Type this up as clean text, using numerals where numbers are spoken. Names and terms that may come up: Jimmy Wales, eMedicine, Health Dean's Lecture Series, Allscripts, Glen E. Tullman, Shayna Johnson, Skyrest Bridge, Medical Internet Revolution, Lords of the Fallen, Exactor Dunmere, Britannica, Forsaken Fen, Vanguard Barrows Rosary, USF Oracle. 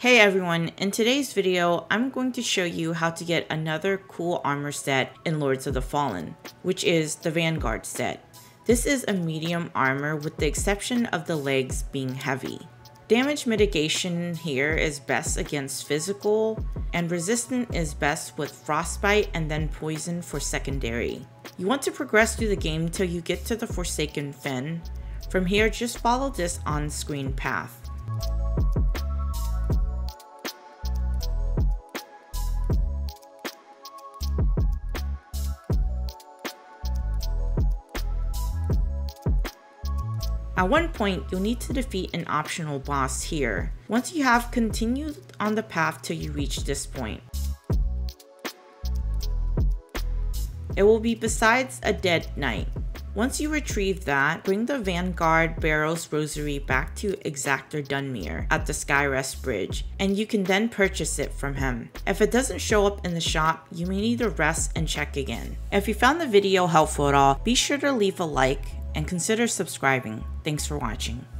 Hey everyone, in today's video, I'm going to show you how to get another cool armor set in Lords of the Fallen, which is the Vanguard set. This is a medium armor with the exception of the legs being heavy. Damage mitigation here is best against physical, and resistant is best with frostbite and then poison for secondary. You want to progress through the game till you get to the Forsaken Fen. From here, just follow this on-screen path. At one point, you'll need to defeat an optional boss here. Once you have continued on the path till you reach this point, it will be besides a dead knight. Once you retrieve that, bring the Vanguard Barrows Rosary back to Exactor Dunmere at the Skyrest Bridge, and you can then purchase it from him. If it doesn't show up in the shop, you may need to rest and check again. If you found the video helpful at all, be sure to leave a like and consider subscribing. Thanks for watching.